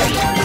Amazing!